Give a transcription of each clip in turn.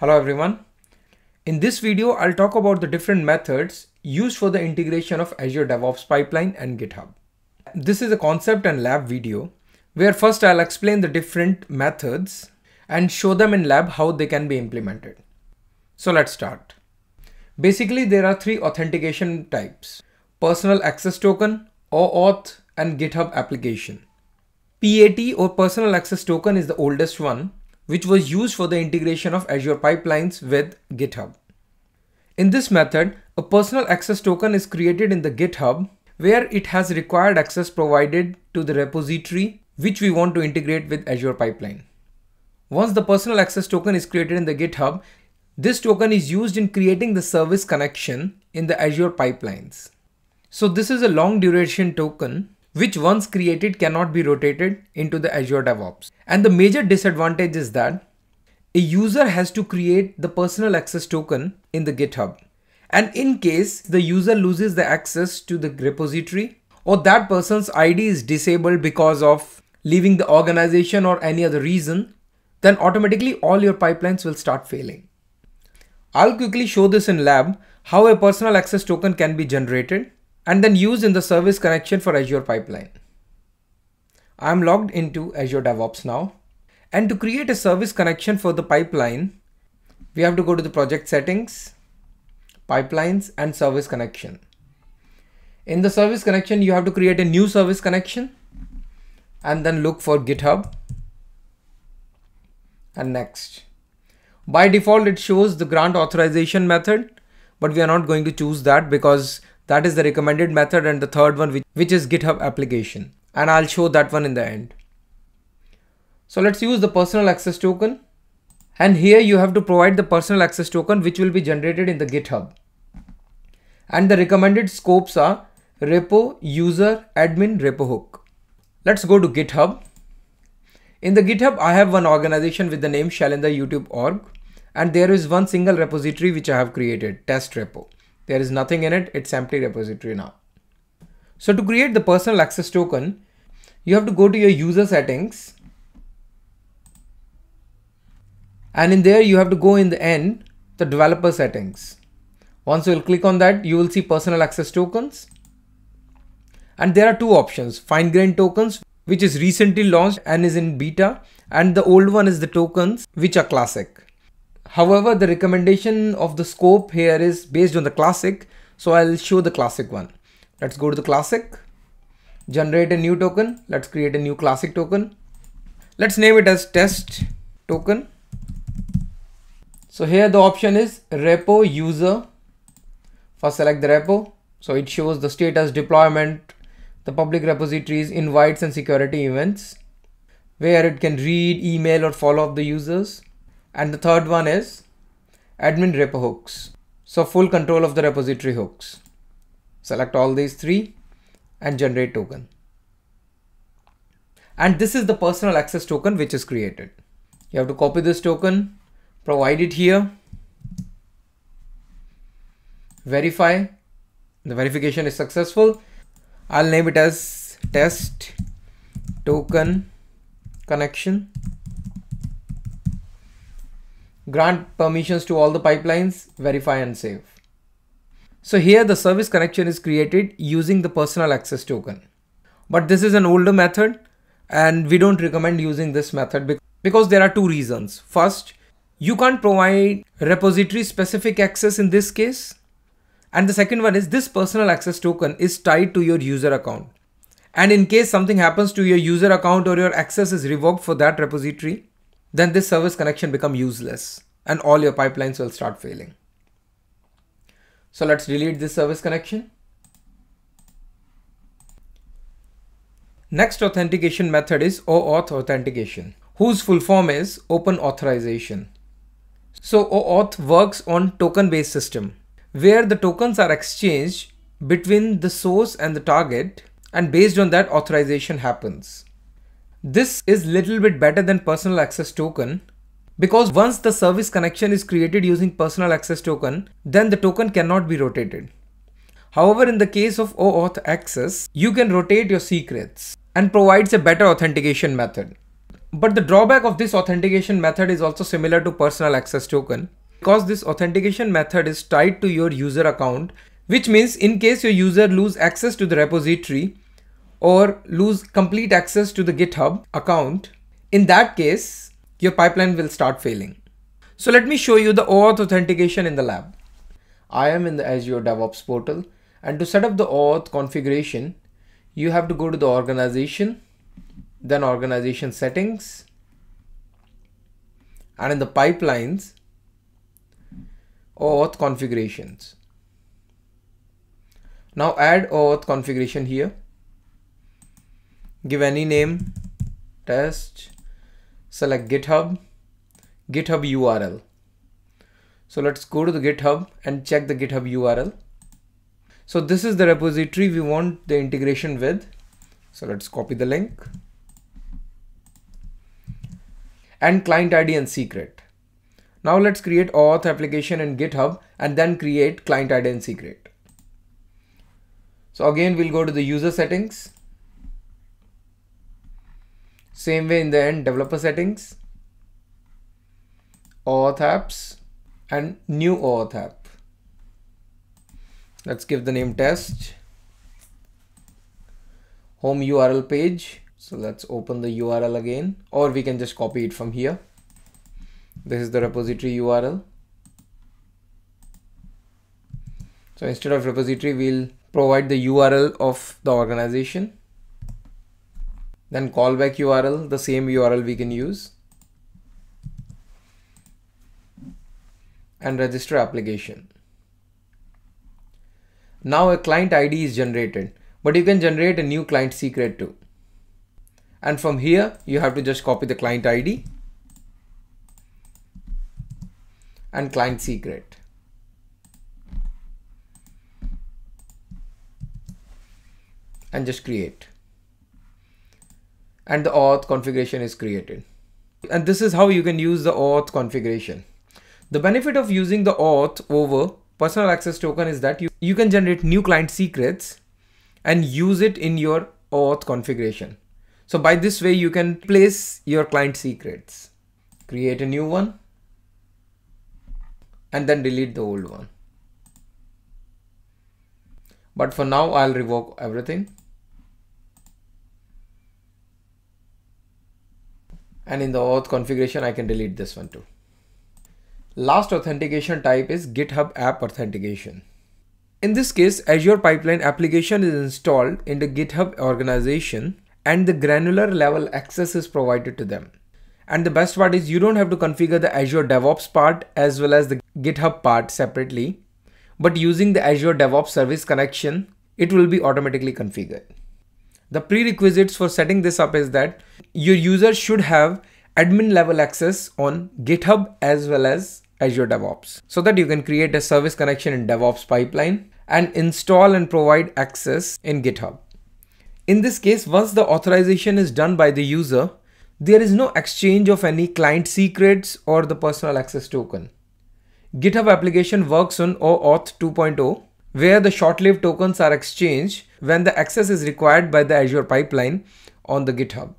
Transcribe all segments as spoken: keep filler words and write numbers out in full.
Hello everyone. In this video, I'll talk about the different methods used for the integration of Azure DevOps pipeline and GitHub. This is a concept and lab video where first I'll explain the different methods and show them in lab how they can be implemented. So let's start. Basically, there are three authentication types: personal access token, OAuth, and GitHub application. P A T or personal access token is the oldest one, which was used for the integration of Azure pipelines with GitHub. In this method, a personal access token is created in the GitHub where it has required access provided to the repository which we want to integrate with Azure pipeline. Once the personal access token is created in the GitHub, this token is used in creating the service connection in the Azure pipelines. So this is a long duration token which once created cannot be rotated into the Azure DevOps. And the major disadvantage is that a user has to create the personal access token in the GitHub. And in case the user loses the access to the repository or that person's I D is disabled because of leaving the organization or any other reason, then automatically all your pipelines will start failing. I'll quickly show this in lab how a personal access token can be generated and then used in the service connection for Azure pipeline. I'm logged into Azure DevOps now. And to create a service connection for the pipeline, we have to go to the project settings, pipelines, and service connection. In the service connection, you have to create a new service connection and then look for GitHub and next. By default, it shows the grant authorization method, but we are not going to choose that because that is the recommended method, and the third one which, which is GitHub application, and I'll show that one in the end. So let's use the personal access token, and here you have to provide the personal access token which will be generated in the GitHub, and the recommended scopes are repo, user, admin, repo hook. Let's go to GitHub. In the GitHub, I have one organization with the name Shailendra YouTube org, and there is one single repository which I have created, test repo. There is nothing in it, it's empty repository now. So to create the personal access token, you have to go to your user settings. And in there, you have to go in the end, the developer settings. Once you'll click on that, you will see personal access tokens. And there are two options, fine-grained tokens, which is recently launched and is in beta. And the old one is the tokens, which are classic. However, the recommendation of the scope here is based on the classic. So I'll show the classic one. Let's go to the classic, generate a new token. Let's create a new classic token. Let's name it as test token. So here the option is repo, user. First select the repo. So it shows the status, deployment, the public repositories, invites, and security events where it can read, email, or follow up the users. And the third one is admin repo hooks. So full control of the repository hooks. Select all these three and generate token. And this is the personal access token which is created. You have to copy this token, provide it here, verify. The verification is successful. I'll name it as test token connection. Grant permissions to all the pipelines, verify and save. So here the service connection is created using the personal access token. But this is an older method and we don't recommend using this method because there are two reasons. First, you can't provide repository specific access in this case. And the second one is this personal access token is tied to your user account. And in case something happens to your user account or your access is revoked for that repository, then this service connection becomes useless and all your pipelines will start failing. So let's delete this service connection. Next authentication method is OAuth authentication, whose full form is Open Authorization. So OAuth works on token-based system where the tokens are exchanged between the source and the target, and based on that authorization happens. This is little bit better than personal access token because once the service connection is created using personal access token, then the token cannot be rotated. However, in the case of OAuth access, you can rotate your secrets and provides a better authentication method. But the drawback of this authentication method is also similar to personal access token, because this authentication method is tied to your user account, which means in case your user lose access to the repository or lose complete access to the GitHub account, in that case, your pipeline will start failing. So let me show you the OAuth authentication in the lab. I am in the Azure DevOps portal, and to set up the OAuth configuration, you have to go to the organization, then organization settings, and in the pipelines, OAuth configurations. Now add OAuth configuration here. Give any name, test, select GitHub, GitHub U R L. So let's go to the GitHub and check the GitHub U R L. So this is the repository we want the integration with. So let's copy the link. And client I D and secret. Now let's create OAuth application in GitHub and then create client I D and secret. So again, we'll go to the user settings. Same way in the end, developer settings, OAuth apps, and new OAuth app. Let's give the name test. Home U R L page. So let's open the U R L again, or we can just copy it from here. This is the repository U R L. So instead of repository, we'll provide the U R L of the organization. Then callback U R L, the same U R L we can use. And register application. Now a client I D is generated, but you can generate a new client secret too. And from here, you have to just copy the client I D and client secret. And just create. And the OAuth configuration is created. And this is how you can use the OAuth configuration. The benefit of using the OAuth over personal access token is that you, you can generate new client secrets and use it in your OAuth configuration. So by this way, you can place your client secrets, create a new one, and then delete the old one. But for now, I'll revoke everything. And in the OAuth configuration, I can delete this one too. Last authentication type is GitHub app authentication. In this case, Azure Pipeline application is installed in the GitHub organization and the granular level access is provided to them. And the best part is you don't have to configure the Azure DevOps part as well as the GitHub part separately, but using the Azure DevOps service connection, it will be automatically configured. The prerequisites for setting this up is that your user should have admin level access on GitHub as well as Azure DevOps, so that you can create a service connection in DevOps pipeline and install and provide access in GitHub. In this case, once the authorization is done by the user, there is no exchange of any client secrets or the personal access token. GitHub application works on OAuth two point oh, where the short-lived tokens are exchanged when the access is required by the Azure pipeline on the GitHub.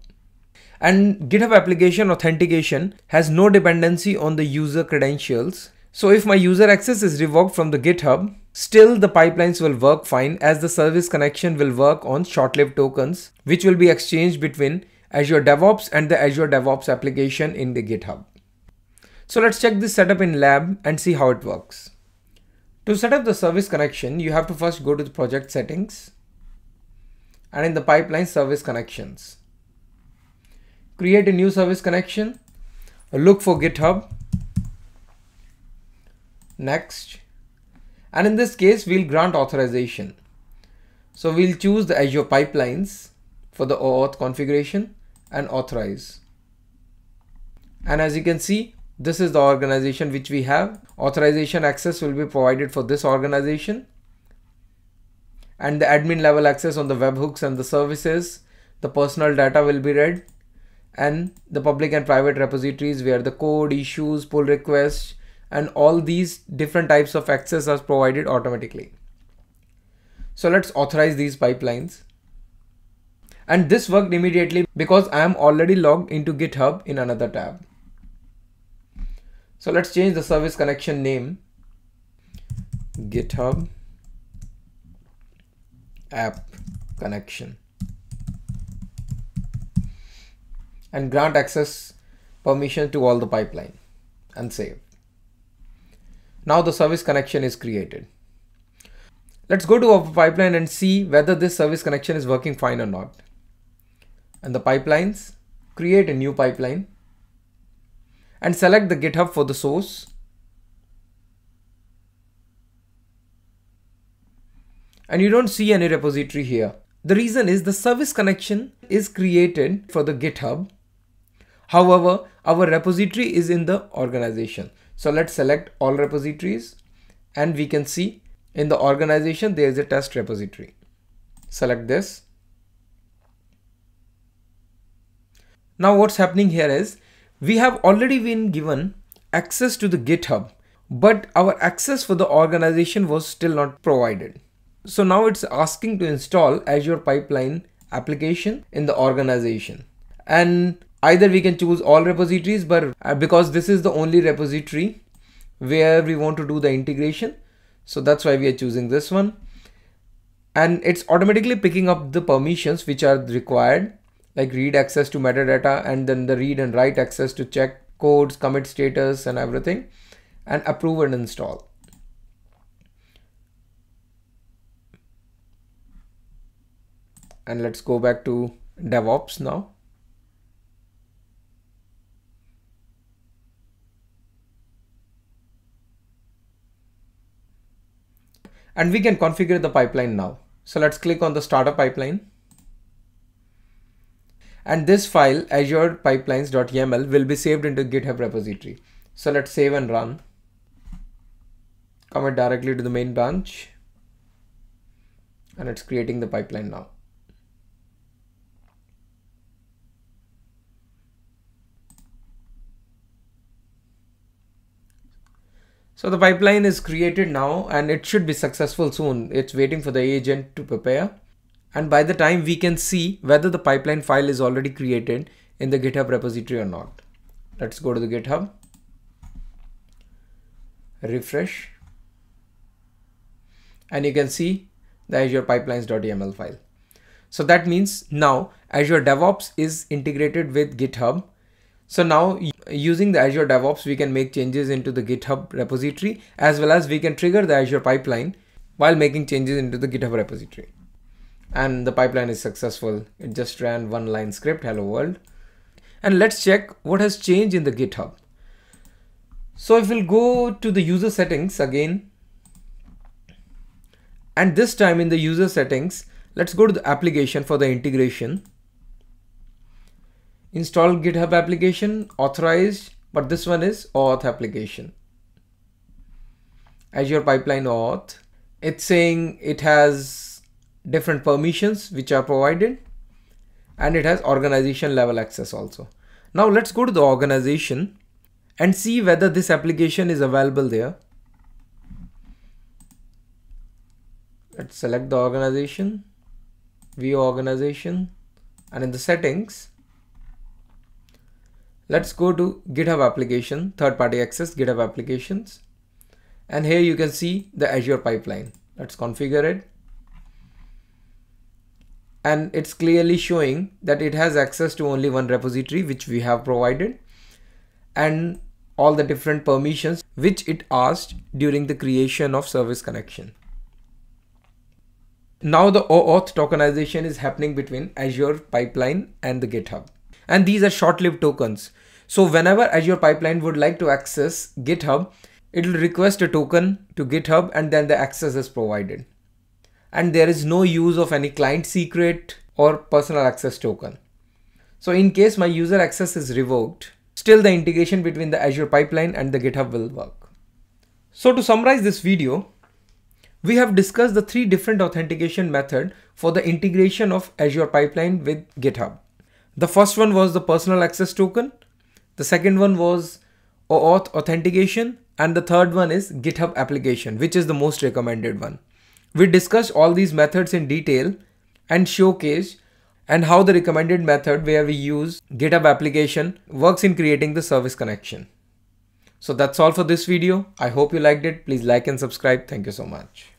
And GitHub application authentication has no dependency on the user credentials. So if my user access is revoked from the GitHub, still the pipelines will work fine as the service connection will work on short-lived tokens, which will be exchanged between Azure DevOps and the Azure DevOps application in the GitHub. So let's check this setup in lab and see how it works. To set up the service connection, you have to first go to the project settings and in the pipeline service connections. Create a new service connection, look for GitHub, next, and in this case, we'll grant authorization. So we'll choose the Azure Pipelines for the OAuth configuration and authorize. And as you can see, this is the organization which we have. Authorization access will be provided for this organization. And the admin level access on the webhooks and the services, the personal data will be read, and the public and private repositories where the code, issues, pull requests, and all these different types of access are provided automatically. So let's authorize these pipelines. and this worked immediately because I am already logged into GitHub in another tab. So let's change the service connection name, GitHub app connection, and grant access permission to all the pipeline and save. Now the service connection is created. Let's go to our pipeline and see whether this service connection is working fine or not. And the pipelines, create a new pipeline and select the GitHub for the source. And you don't see any repository here. The reason is the service connection is created for the GitHub. However, our repository is in the organization. So let's select all repositories and we can see in the organization there is a test repository. Select this. Now what's happening here is we have already been given access to the GitHub, but our access for the organization was still not provided. So now it's asking to install Azure Pipeline application in the organization, and either we can choose all repositories, but because this is the only repository where we want to do the integration, so that's why we are choosing this one. And it's automatically picking up the permissions which are required, like read access to metadata and then the read and write access to check codes, commit status and everything, and approve and install. And let's go back to DevOps now. And we can configure the pipeline now. So let's click on the starter pipeline. And this file azure pipelines dot y m l will be saved into GitHub repository. So let's save and run. Commit directly to the main branch. And it's creating the pipeline now. So the pipeline is created now and it should be successful soon. It's waiting for the agent to prepare. And by the time we can see whether the pipeline file is already created in the GitHub repository or not. Let's go to the GitHub. Refresh. And you can see the azure pipelines dot y m l file. So that means now Azure DevOps is integrated with GitHub. So now using the Azure DevOps, we can make changes into the GitHub repository, as well as we can trigger the Azure pipeline while making changes into the GitHub repository. And the pipeline is successful. It just ran one line script, hello world. And let's check what has changed in the GitHub. So if we'll go to the user settings again, and this time in the user settings, let's go to the application for the integration. Install GitHub application, authorized, but this one is OAuth application. Azure Pipeline OAuth. It's saying it has different permissions which are provided, and it has organization level access also. Now let's go to the organization and see whether this application is available there. Let's select the organization, view organization, and in the settings, let's go to GitHub application, third-party access, GitHub applications. And here you can see the Azure pipeline. Let's configure it. And it's clearly showing that it has access to only one repository, which we have provided, and all the different permissions which it asked during the creation of service connection. Now the OAuth tokenization is happening between Azure pipeline and the GitHub. And these are short-lived tokens. So whenever Azure Pipeline would like to access GitHub, it will request a token to GitHub and then the access is provided. And there is no use of any client secret or personal access token. So in case my user access is revoked, still the integration between the Azure Pipeline and the GitHub will work. So to summarize this video, we have discussed the three different authentication methods for the integration of Azure Pipeline with GitHub. The first one was the personal access token. The second one was OAuth authentication. And the third one is GitHub application, which is the most recommended one. We discussed all these methods in detail and showcased and how the recommended method where we use GitHub application works in creating the service connection. So that's all for this video. I hope you liked it. Please like and subscribe. Thank you so much.